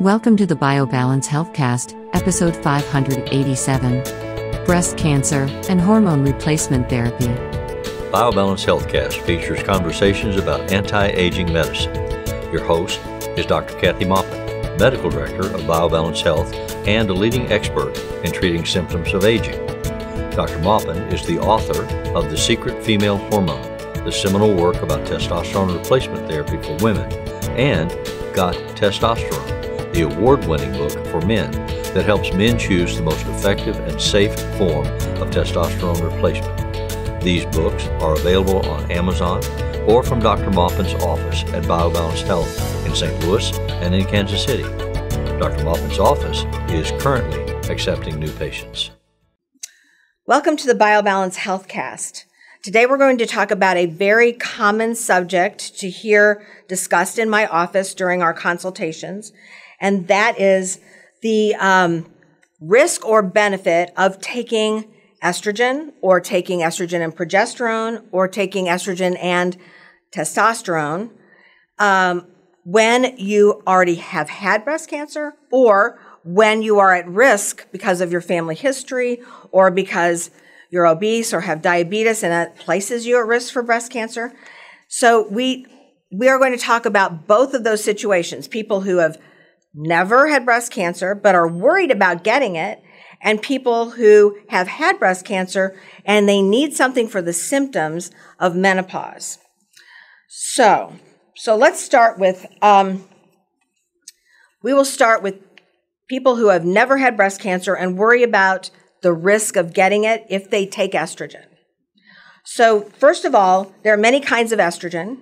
Welcome to the BioBalance HealthCast, episode 587, Breast Cancer and Hormone Replacement Therapy. BioBalance HealthCast features conversations about anti-aging medicine. Your host is Dr. Kathy Maupin, Medical Director of BioBalance Health and a leading expert in treating symptoms of aging. Dr. Maupin is the author of The Secret Female Hormone, the seminal work about testosterone replacement therapy for women, and Got Testosterone, the award-winning book for men that helps men choose the most effective and safe form of testosterone replacement. These books are available on Amazon or from Dr. Maupin's office at BioBalance Health in St. Louis and in Kansas City. Dr. Maupin's office is currently accepting new patients. Welcome to the BioBalance HealthCast. Today we're going to talk about a very common subject to hear discussed in my office during our consultations, and that is the risk or benefit of taking estrogen or taking estrogen and progesterone or taking estrogen and testosterone when you already have had breast cancer or when you are at risk because of your family history or because you're obese or have diabetes, and that places you at risk for breast cancer. So we are going to talk about both of those situations, people who have never had breast cancer but are worried about getting it, and people who have had breast cancer and they need something for the symptoms of menopause. So let's start with, we will start with people who have never had breast cancer and worry about the risk of getting it if they take estrogen. So first of all, there are many kinds of estrogen.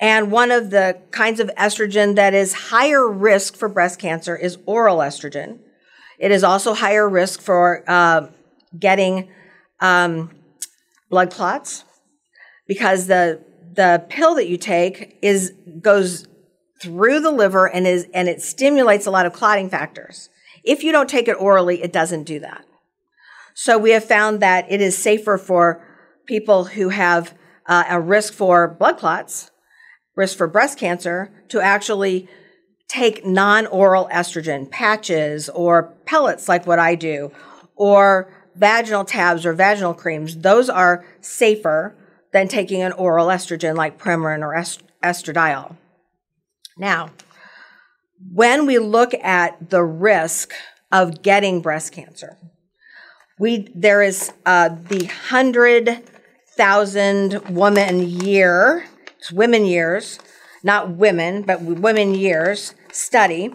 And one of the kinds of estrogen that is higher risk for breast cancer is oral estrogen. It is also higher risk for getting blood clots because the pill that you take goes through the liver and it stimulates a lot of clotting factors. If you don't take it orally, it doesn't do that. So we have found that it is safer for people who have a risk for blood clots, risk for breast cancer, to actually take non-oral estrogen patches or pellets like what I do, or vaginal tabs or vaginal creams. Those are safer than taking an oral estrogen like Premarin or Estradiol. Now, when we look at the risk of getting breast cancer, there is the 100,000 women years study,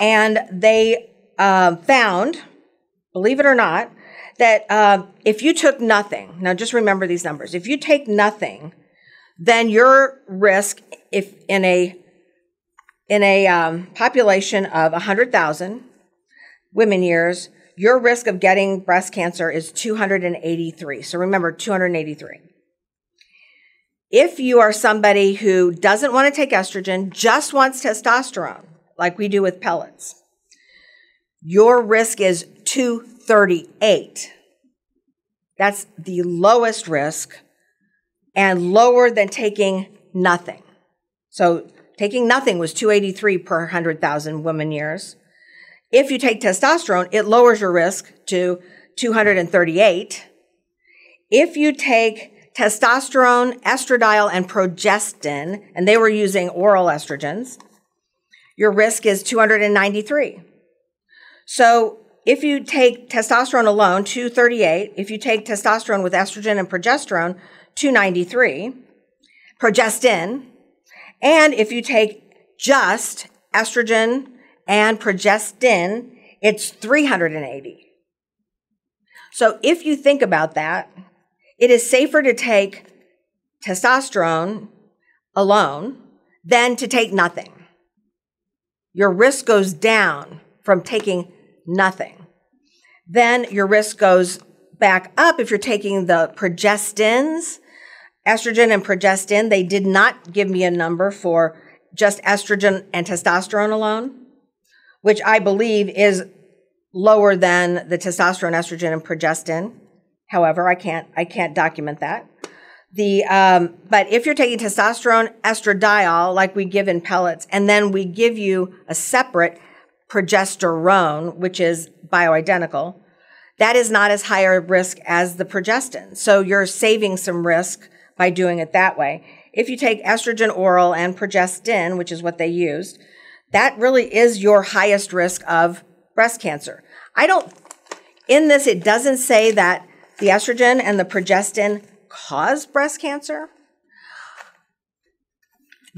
and they found, believe it or not, that if you took nothing, now just remember these numbers, if you take nothing, then your risk, if in a population of 100,000 women years, your risk of getting breast cancer is 283. So remember, 283. If you are somebody who doesn't want to take estrogen, just wants testosterone, like we do with pellets, your risk is 238. That's the lowest risk and lower than taking nothing. So taking nothing was 283 per 100,000 women years. If you take testosterone, it lowers your risk to 238. If you take testosterone, estradiol, and progestin, and they were using oral estrogens, your risk is 293. So if you take testosterone alone, 238. If you take testosterone with estrogen and progesterone, 293. Progestin. And if you take just estrogen and progestin, it's 380. So if you think about that, it is safer to take testosterone alone than to take nothing. Your risk goes down from taking nothing. Then your risk goes back up if you're taking the progestins, estrogen and progestin. They did not give me a number for just estrogen and testosterone alone, which I believe is lower than the testosterone, estrogen, and progestin. However, I can't document that. But if you're taking testosterone, estradiol, like we give in pellets, and then we give you a separate progesterone, which is bioidentical, that is not as high a risk as the progestin. So you're saving some risk by doing it that way. If you take estrogen oral and progestin, which is what they used, that really is your highest risk of breast cancer. In this, it doesn't say that the estrogen and the progestin cause breast cancer,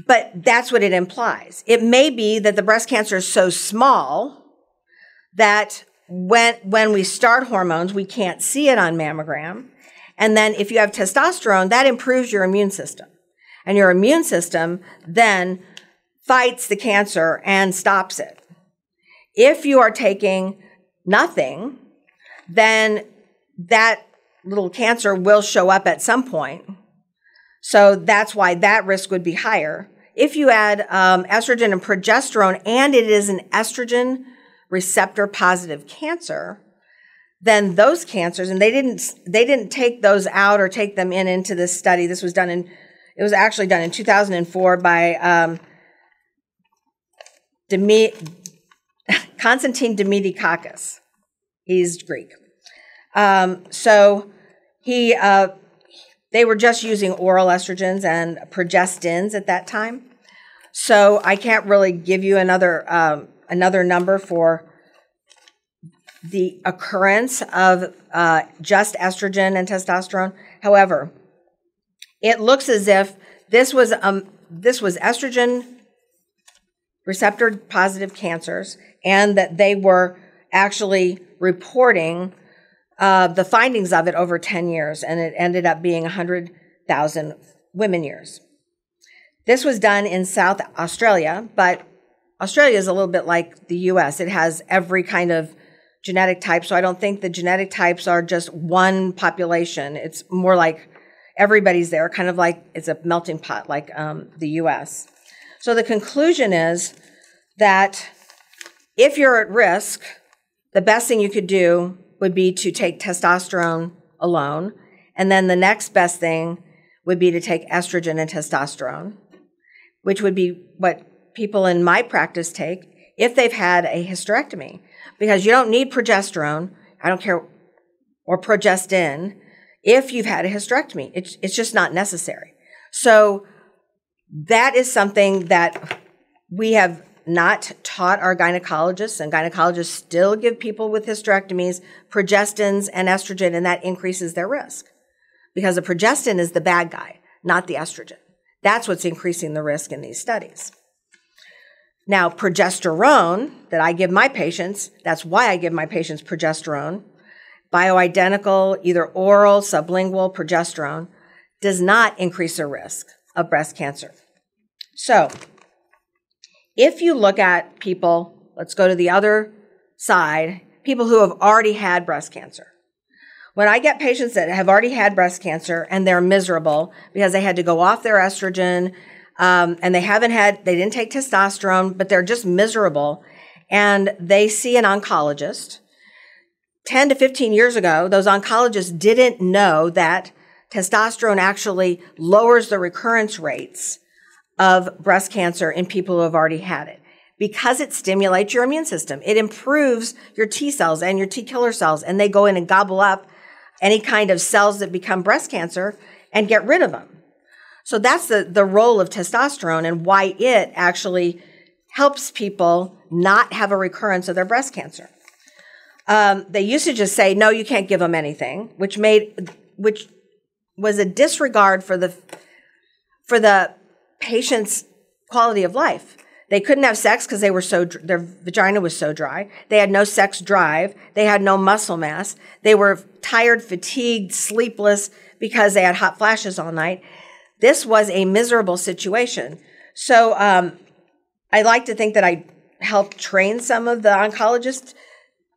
but that's what it implies. It may be that the breast cancer is so small that when we start hormones, we can't see it on mammogram. And then if you have testosterone, that improves your immune system. And your immune system then fights the cancer and stops it. If you are taking nothing, then that little cancer will show up at some point. So that's why that risk would be higher. If you add estrogen and progesterone, and it is an estrogen receptor positive cancer, then those cancers, and they didn't take those out or take them into this study. This was done in, it was actually done in 2004 by Constantine Dimitrikakis. He's Greek. So he, they were just using oral estrogens and progestins at that time. So I can't really give you another number for the occurrence of just estrogen and testosterone. However, it looks as if this was estrogen receptor positive cancers, and that they were actually reporting the findings of it over 10 years, and it ended up being 100,000 women years. This was done in South Australia, but Australia is a little bit like the U.S. It has every kind of genetic type, so I don't think the genetic types are just one population. It's more like everybody's there, kind of like it's a melting pot like the U.S. So the conclusion is that if you're at risk, the best thing you could do would be to take testosterone alone, and then the next best thing would be to take estrogen and testosterone, which would be what people in my practice take if they've had a hysterectomy, because you don't need progesterone, I don't care, or progestin, if you've had a hysterectomy. It's just not necessary. So that is something that we have not taught our gynecologists, and gynecologists still give people with hysterectomies progestins and estrogen, and that increases their risk because the progestin is the bad guy, not the estrogen. That's what's increasing the risk in these studies. Now, progesterone that I give my patients, that's why I give my patients progesterone, bioidentical, either oral, sublingual progesterone, does not increase the risk of breast cancer. So, if you look at people, let's go to the other side, people who have already had breast cancer. When I get patients that have already had breast cancer and they're miserable because they had to go off their estrogen and they didn't take testosterone, but they're just miserable, and they see an oncologist. 10 to 15 years ago, those oncologists didn't know that testosterone actually lowers the recurrence rates of breast cancer in people who have already had it, because it stimulates your immune system. It improves your T cells and your T killer cells, and they go in and gobble up any kind of cells that become breast cancer and get rid of them. So that's the role of testosterone and why it actually helps people not have a recurrence of their breast cancer. They used to just say, no, you can't give them anything, which was a disregard for the patient's quality of life. They couldn't have sex because they were their vagina was so dry. They had no sex drive. They had no muscle mass. They were tired, fatigued, sleepless because they had hot flashes all night. This was a miserable situation. So I like to think that I helped train some of the oncologists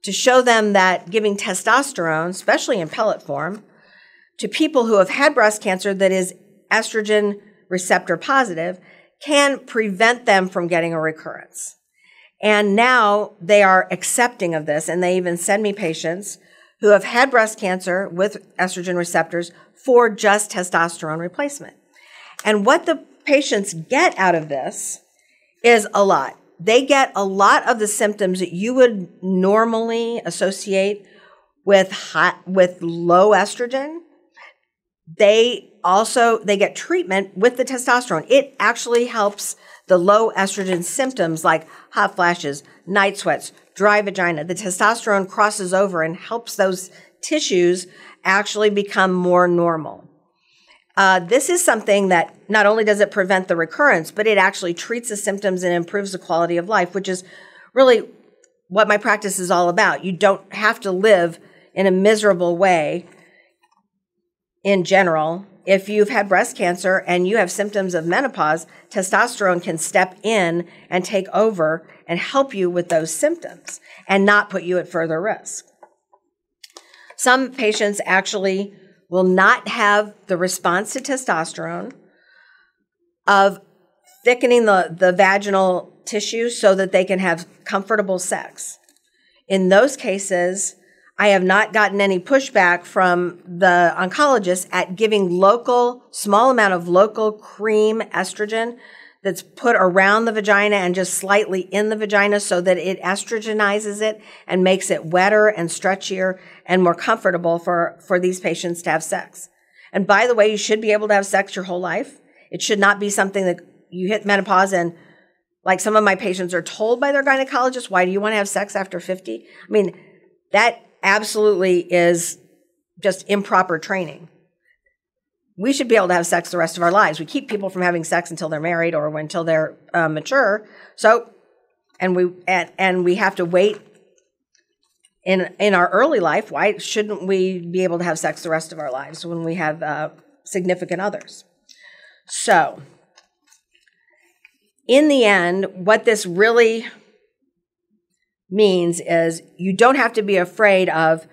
to show them that giving testosterone, especially in pellet form, to people who have had breast cancer that is estrogen receptor positive, can prevent them from getting a recurrence. And now they are accepting of this, and they even send me patients who have had breast cancer with estrogen receptors for just testosterone replacement. And what the patients get out of this is a lot. They get a lot of the symptoms that you would normally associate with low estrogen. They get treatment with the testosterone. It actually helps the low estrogen symptoms like hot flashes, night sweats, dry vagina. The testosterone crosses over and helps those tissues actually become more normal. This is something that not only does it prevent the recurrence, but it actually treats the symptoms and improves the quality of life, which is really what my practice is all about. You don't have to live in a miserable way in general. If you've had breast cancer and you have symptoms of menopause, testosterone can step in and take over and help you with those symptoms and not put you at further risk. Some patients actually will not have the response to testosterone of thickening the vaginal tissue so that they can have comfortable sex. In those cases, I have not gotten any pushback from the oncologist at giving small amount of local cream estrogen that's put around the vagina and just slightly in the vagina so that it estrogenizes it and makes it wetter and stretchier and more comfortable for these patients to have sex. And by the way, you should be able to have sex your whole life. It should not be something that you hit menopause and, like some of my patients are told by their gynecologist, why do you want to have sex after 50? I mean, that absolutely is just improper training. We should be able to have sex the rest of our lives. We keep people from having sex until they're married or until they're mature. So, and we have to wait in our early life. Why shouldn't we be able to have sex the rest of our lives when we have significant others? So, in the end, what this really means is you don't have to be afraid of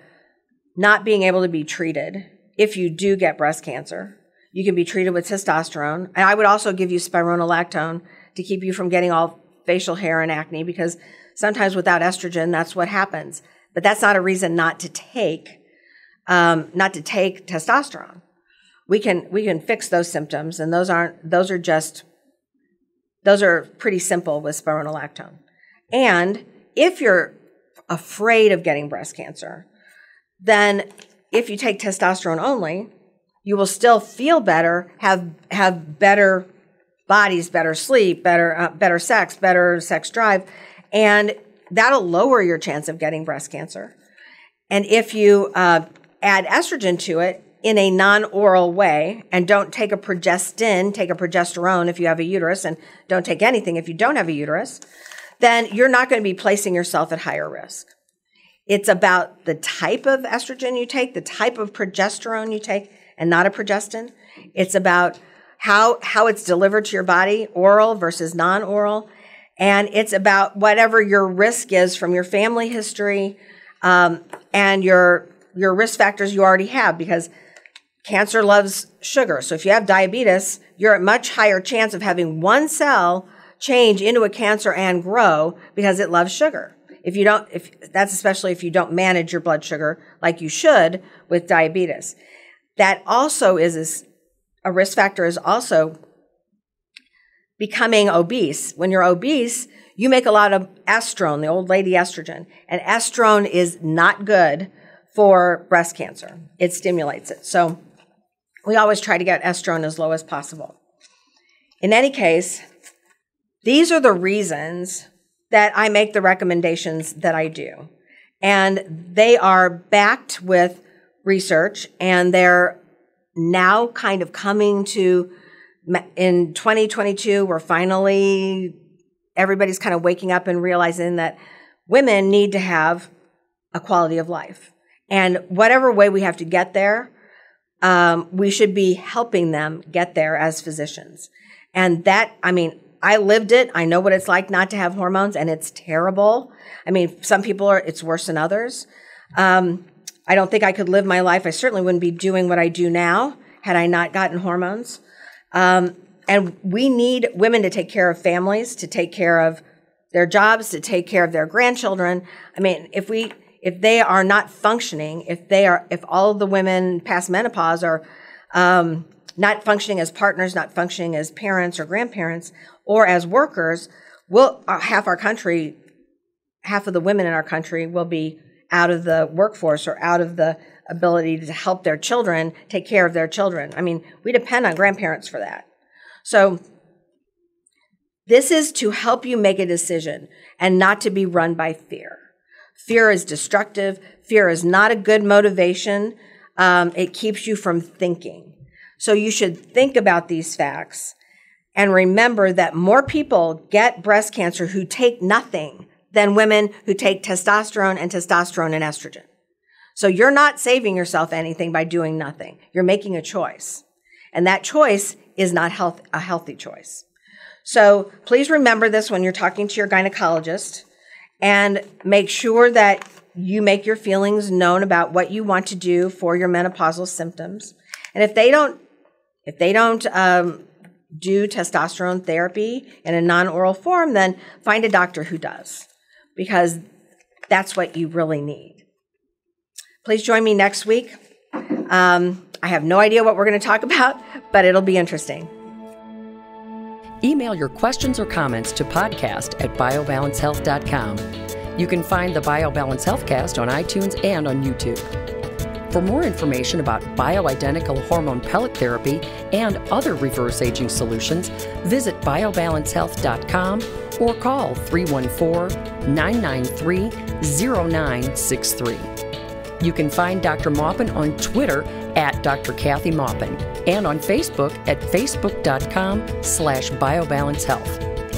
not being able to be treated if you do get breast cancer. You can be treated with testosterone. And I would also give you spironolactone to keep you from getting all facial hair and acne, because sometimes without estrogen, that's what happens. But that's not a reason not to take testosterone. We can fix those symptoms, and those are pretty simple with spironolactone. And if you're afraid of getting breast cancer, then if you take testosterone only, you will still feel better, have better bodies, better sleep, better sex drive, and that'll lower your chance of getting breast cancer. And if you add estrogen to it in a non-oral way and don't take a progestin, take a progesterone if you have a uterus, and don't take anything if you don't have a uterus, then you're not going to be placing yourself at higher risk. It's about the type of estrogen you take, the type of progesterone you take, and not a progestin. It's about how it's delivered to your body, oral versus non-oral, and it's about whatever your risk is from your family history and your risk factors you already have, because cancer loves sugar. So if you have diabetes, you're at much higher chance of having one cell change into a cancer and grow because it loves sugar. That's especially if you don't manage your blood sugar like you should with diabetes. That also is a risk factor, is also becoming obese. When you're obese, you make a lot of estrone, the old lady estrogen, and estrone is not good for breast cancer. It stimulates it. So we always try to get estrone as low as possible. In any case, these are the reasons that I make the recommendations that I do. And they are backed with research, and they're now kind of coming to, in 2022, we're finally, everybody's kind of waking up and realizing that women need to have a quality of life. And whatever way we have to get there, we should be helping them get there as physicians. And that, I mean, I lived it. I know what it's like not to have hormones, and it's terrible. I mean, some people it's worse than others. I don't think I could live my life. I certainly wouldn't be doing what I do now had I not gotten hormones. And we need women to take care of families, to take care of their jobs, to take care of their grandchildren. I mean, if we if they are not functioning, if all of the women past menopause are not functioning as partners, not functioning as parents or grandparents, or as workers, half of the women in our country will be out of the workforce or out of the ability to help their children, take care of their children. I mean, we depend on grandparents for that. So this is to help you make a decision and not to be run by fear. Fear is destructive. Fear is not a good motivation. It keeps you from thinking. So you should think about these facts and remember that more people get breast cancer who take nothing than women who take testosterone and estrogen. So you're not saving yourself anything by doing nothing. You're making a choice. And that choice is not a healthy choice. So please remember this when you're talking to your gynecologist, and make sure that you make your feelings known about what you want to do for your menopausal symptoms. And if they don't do testosterone therapy in a non-oral form, then find a doctor who does, because that's what you really need. Please join me next week. I have no idea what we're going to talk about, but it'll be interesting. Email your questions or comments to podcast@biobalancehealth.com. You can find the BioBalance HealthCast on iTunes and on YouTube. For more information about bioidentical hormone pellet therapy and other reverse aging solutions, visit biobalancehealth.com or call 314-993-0963. You can find Dr. Maupin on Twitter at Dr. Kathy Maupin and on Facebook at facebook.com/BioBalance Health.